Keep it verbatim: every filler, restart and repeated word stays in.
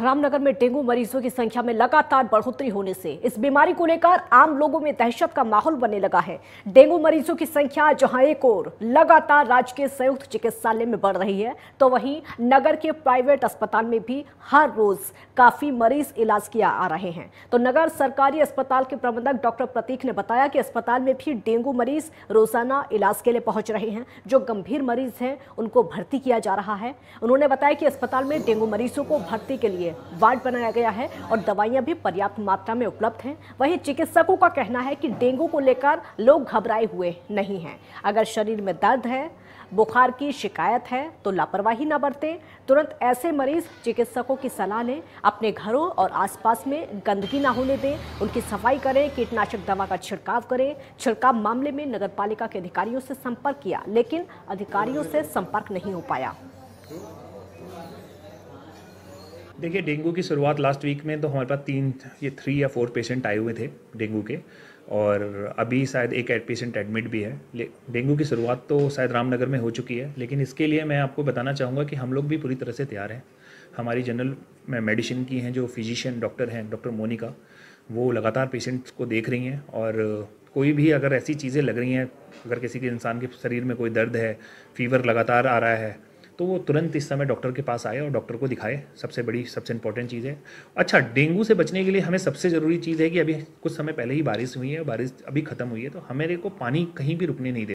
रामनगर में डेंगू मरीजों की संख्या में लगातार बढ़ोतरी होने से इस बीमारी को लेकर आम लोगों में दहशत का माहौल बनने लगा है। डेंगू मरीजों की संख्या जहां एक ओर लगातार राजकीय संयुक्त चिकित्सालय में बढ़ रही है, तो वहीं नगर के प्राइवेट अस्पताल में भी हर रोज काफी मरीज इलाज किया आ रहे हैं। तो नगर सरकारी अस्पताल के प्रबंधक डॉक्टर प्रतीक ने बताया कि अस्पताल में भी डेंगू मरीज रोजाना इलाज के लिए पहुंच रहे हैं। जो गंभीर मरीज हैं उनको भर्ती किया जा रहा है। उन्होंने बताया कि अस्पताल में डेंगू मरीजों को भर्ती के लिए वार्ड बनाया गया है और दवाइयां भी पर्याप्त मात्रा में उपलब्ध हैं। वहीं चिकित्सकों का कहना है कि डेंगू को लेकर लोग घबराए हुए नहीं हैं। अगर शरीर में दर्द है, बुखार की शिकायत है तो लापरवाही न बरतें। तुरंत ऐसे मरीज चिकित्सकों की सलाह लें, अपने घरों और आसपास में गंदगी ना होने दें, उनकी सफाई करें, कीटनाशक दवा का छिड़काव करें। छिड़काव मामले में नगरपालिका के अधिकारियों से संपर्क किया, लेकिन अधिकारियों से संपर्क नहीं हो पाया। देखिए, डेंगू की शुरुआत लास्ट वीक में तो हमारे पास तीन ये थ्री या फोर पेशेंट आए हुए थे डेंगू के, और अभी शायद एक एड पेशेंट एडमिट भी है। डेंगू की शुरुआत तो शायद रामनगर में हो चुकी है, लेकिन इसके लिए मैं आपको बताना चाहूँगा कि हम लोग भी पूरी तरह से तैयार हैं। हमारी जनरल में मेडिसिन की हैं जो फिजिशियन डॉक्टर हैं, डॉक्टर मोनिका, वो लगातार पेशेंट्स को देख रही हैं। और कोई भी अगर ऐसी चीज़ें लग रही हैं, अगर किसी के इंसान के शरीर में कोई दर्द है, फीवर लगातार आ रहा है, तो वो तुरंत इस समय डॉक्टर के पास आए और डॉक्टर को दिखाए। सबसे बड़ी सबसे इंपॉर्टेंट चीज़ है। अच्छा, डेंगू से बचने के लिए हमें सबसे ज़रूरी चीज़ है कि अभी कुछ समय पहले ही बारिश हुई है, बारिश अभी ख़त्म हुई है, तो हमारे को पानी कहीं भी रुकने नहीं देना।